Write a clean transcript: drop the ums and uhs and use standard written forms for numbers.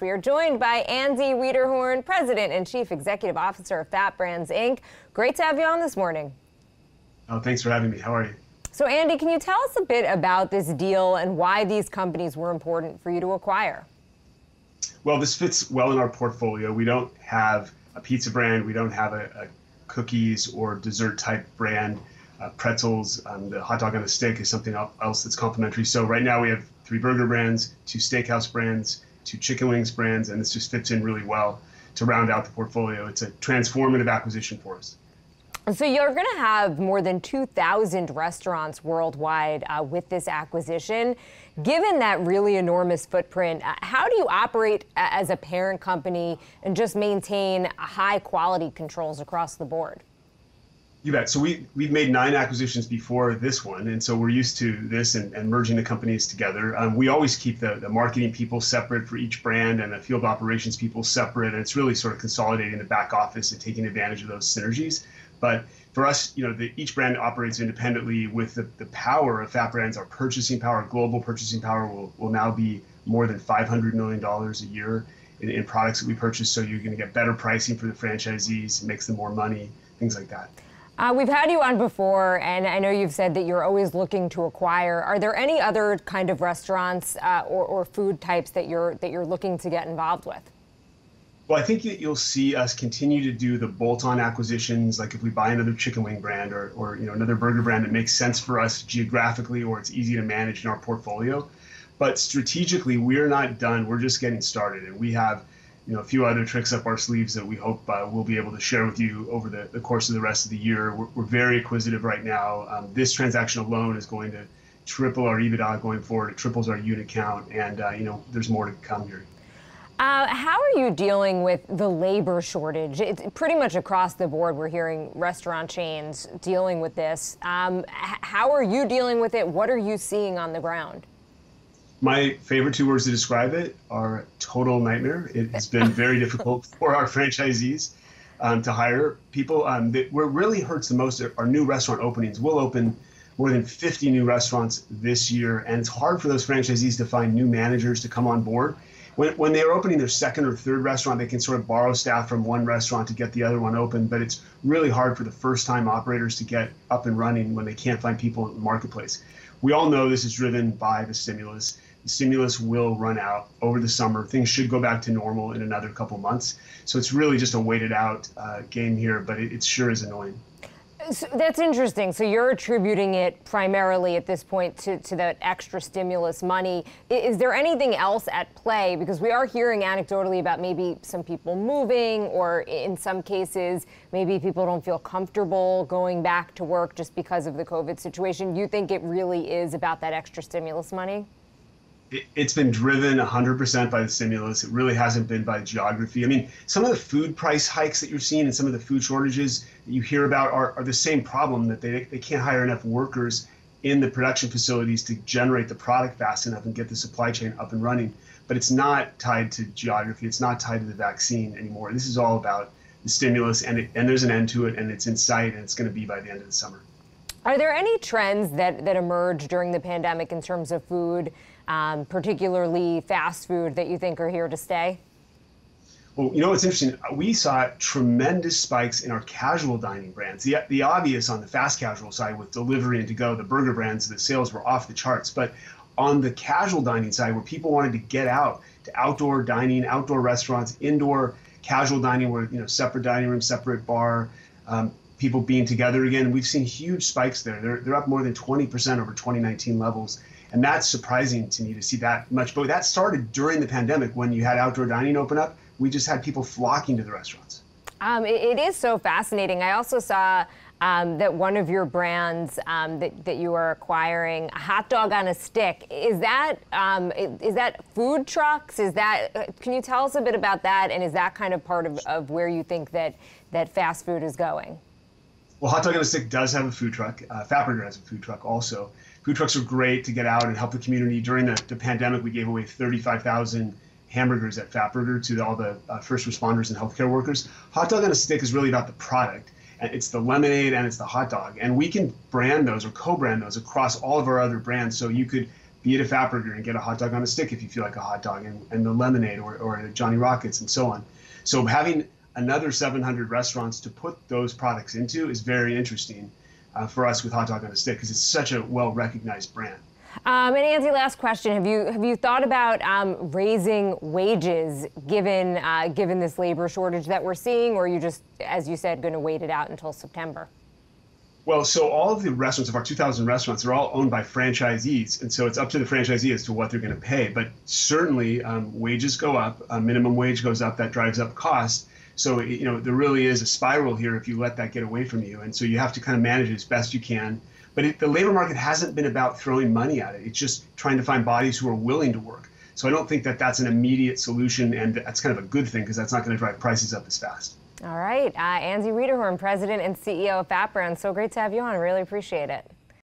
We are joined by Andy Wiederhorn, President and Chief Executive Officer of Fat Brands Inc. Great to have you on this morning. Oh, thanks for having me. How are you? So, Andy, can you tell us a bit about this deal and why these companies were important for you to acquire? Well, this fits well in our portfolio. We don't have a pizza brand. We don't have a cookies or dessert-type brand. Pretzels, the hot dog on a stick is something else that's complementary. So right now we have 3 burger brands, 2 steakhouse brands, 2 chicken wings brands, and this just fits in really well to round out the portfolio. It's a transformative acquisition for us. So you're going to have more than 2,000 restaurants worldwide with this acquisition. Given that really enormous footprint, how do you operate as a parent company and just maintain high quality controls across the board? You bet. So we've made 9 acquisitions before this one, and so we're used to this and merging the companies together. We always keep the marketing people separate for each brand and the field operations people separate, and it's really sort of consolidating the back office and taking advantage of those synergies. But for us, you know, each brand operates independently with the power of Fat Brands. Our purchasing power, global purchasing power, will now be more than $500 million a year in products that we purchase, so you're going to get better pricing for the franchisees, makes them more money, things like that. We've had you on before, and I know you've said that you're always looking to acquire. Are there any other kind of restaurants or food types that you're looking to get involved with? Well, I think that you'll see us continue to do the bolt-on acquisitions, like if we buy another chicken wing brand or you know, another burger brand that makes sense for us geographically or it's easy to manage in our portfolio. But strategically, we're not done. We're just getting started, and we have, you know, a few other tricks up our sleeves that we hope we'll be able to share with you over the course of the rest of the year. We're very acquisitive right now. This transaction alone is going to triple our EBITDA going forward. It triples our unit count, and you know, there's more to come here. How are you dealing with the labor shortage? It's pretty much across the board. We're hearing restaurant chains dealing with this. How are you dealing with it? What are you seeing on the ground? My favorite 2 words to describe it are total nightmare. It has been very difficult for our franchisees to hire people. Where it really hurts the most are new restaurant openings. We'll open more than 50 new restaurants this year, and it's hard for those franchisees to find new managers to come on board. When they're opening their 2nd or 3rd restaurant, they can sort of borrow staff from one restaurant to get the other one open, but it's really hard for the first-time operators to get up and running when they can't find people in the marketplace. We all know this is driven by the stimulus. The stimulus will run out over the summer. Things should go back to normal in another couple months. So it's really just a waited-out game here, but it sure is annoying. So that's interesting. So you're attributing it primarily at this point to that extra stimulus money. Is there anything else at play? Because we are hearing anecdotally about maybe some people moving, or in some cases, maybe people don't feel comfortable going back to work just because of the COVID situation. You think it really is about that extra stimulus money? It's been driven 100% by the stimulus. It really hasn't been by geography. I mean, some of the food price hikes that you're seeing and some of the food shortages that you hear about are the same problem, that they can't hire enough workers in the production facilities to generate the product fast enough and get the supply chain up and running. But it's not tied to geography. It's not tied to the vaccine anymore. This is all about the stimulus, and there's an end to it, and it's in sight, and it's going to be by the end of the summer. Are there any trends that emerged during the pandemic in terms of food, particularly fast food, that you think are here to stay? Well, you know, it's interesting. We saw tremendous spikes in our casual dining brands. The obvious on the fast casual side with delivery and to-go, the burger brands, the sales were off the charts. But on the casual dining side, where people wanted to get out to outdoor dining, outdoor restaurants, indoor casual dining, where, you know, separate dining room, separate bar, people being together again, we've seen huge spikes there. They're up more than 20% over 2019 levels. And that's surprising to me to see that much. But that started during the pandemic when you had outdoor dining open up. We just had people flocking to the restaurants. It is so fascinating. I also saw that one of your brands that you are acquiring, Hot Dog on a Stick, is that food trucks? Is that, can you tell us a bit about that? And is that kind of part of where you think that fast food is going? Well, Hot Dog on a Stick does have a food truck. Fatburger has a food truck also. Food trucks are great to get out and help the community. During the pandemic, we gave away 35,000 hamburgers at Fatburger to all the first responders and healthcare workers. Hot Dog on a Stick is really about the product. And it's the lemonade and it's the hot dog. And we can brand those or co-brand those across all of our other brands. So you could be it a Fatburger and get a hot dog on a stick if you feel like a hot dog, and the lemonade or the Johnny Rockets and so on. So having another 700 restaurants to put those products into is very interesting for us with Hot Dog on a Stick, because it's such a well-recognized brand. And Andy, last question: have you thought about raising wages given given this labor shortage that we're seeing, or are you just, as you said, going to wait it out until September? Well, so all of the restaurants of our 2,000 restaurants are all owned by franchisees, and so it's up to the franchisee as to what they're going to pay. But certainly, wages go up. Minimum wage goes up. That drives up costs. So, you know, there really is a spiral here if you let that get away from you. And so you have to kind of manage it as best you can. But the labor market hasn't been about throwing money at it. It's just trying to find bodies who are willing to work. So I don't think that that's an immediate solution. And that's kind of a good thing, because that's not going to drive prices up as fast. All right. Andy Wiederhorn, President and CEO of Fat Brands. So great to have you on. Really appreciate it.